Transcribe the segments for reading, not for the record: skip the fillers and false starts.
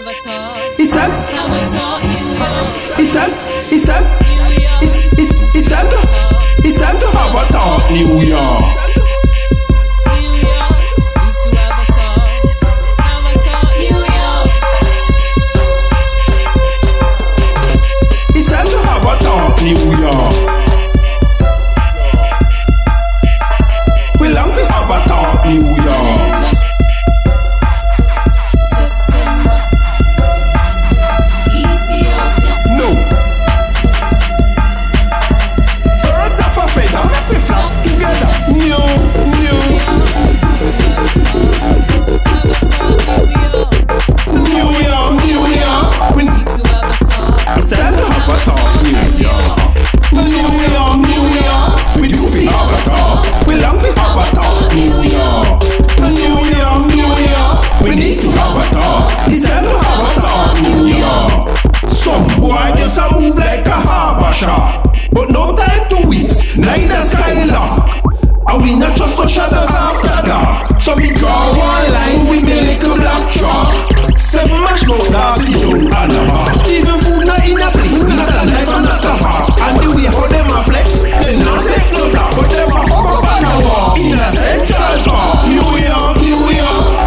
Niyaya. But no time to waste, neither skylark. And we not just the shadows after dark. So we draw one line with the little black chalk. Seven mash no darcy don't and a bar. Even food not in a plate, not a knife and not a fork. And the way how them a flex, they not take no talk, but them a hop up and a walk in a central park. New York,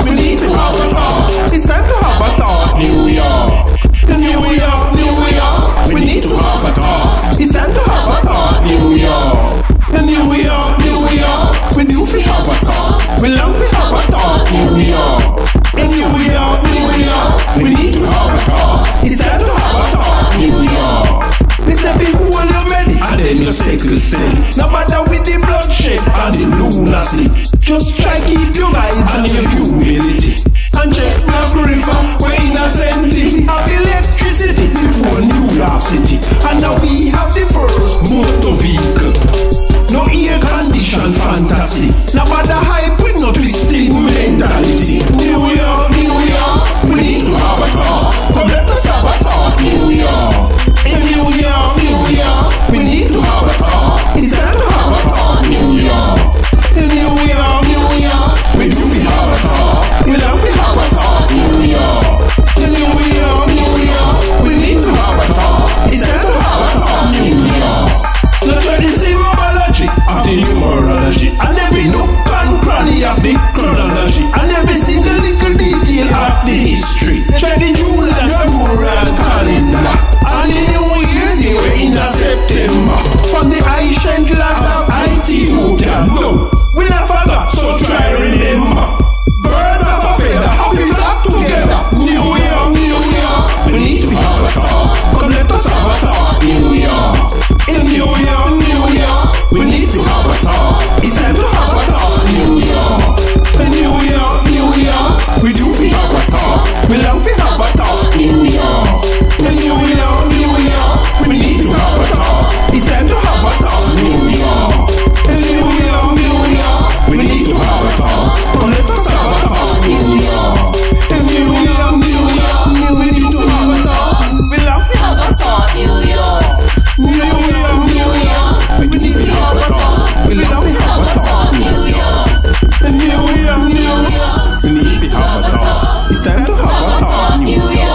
we need to have a talk. It's time to have a talk. New York, New York, New York, we need to have a talk. It's time to have a talk, New York. New York, New York, we do fi have a talk. We long fi have a talk, New York. New York, New York, we need to have a talk. It's time to have a talk, New York. We say people all already, and then your circle say, no matter with the bloodshed and the lunacy, just try keep your eyes and your humility, and check Black River, we're innocent. Have electricity before New York City, and now we have the first motor vehicle. No air condition fantasy, no matter hype with no twisted mentality. New York, New York, we need to have a talk. Come let us have a talk, New York. In New York, New York, we need to have a talk. It's time to have a talk, New York. In New York, New York, we do we have a talk. We love we have a talk, New York. In New York, New York, we need to have a talk. It's time to have a talk, New York. The symbology of the numerology, and every nook and cranny of the chronology, and every single little detail of the history. Check the June and the rural calendar, and the New Year's they were in September. From the ancient land of Ethiopia, no, we not forgot, so try remember. Birds of a feather, happy flock together. New Year, New Year, we need to have a talk. Come let us have a talk, New Year. In New Year, New Year, we need to have a talk. It's time to have a talk, New Year. In New Year, New Year, we do we have a talk. We long we have a talk, New Year. In New Year, New Year, we need to have a talk. It's time to have a talk, New Year. In New Year, New Year, we need to have a talk. Come let us have a talk, New Year. In New Year, New Year, we need to have a talk. We long we have a talk, New Year. New Year, New Year, we need to have a talk. We long we have a talk, New Year. In New Year, New Year, we need to have a talk. It's time to have a talk, New Year.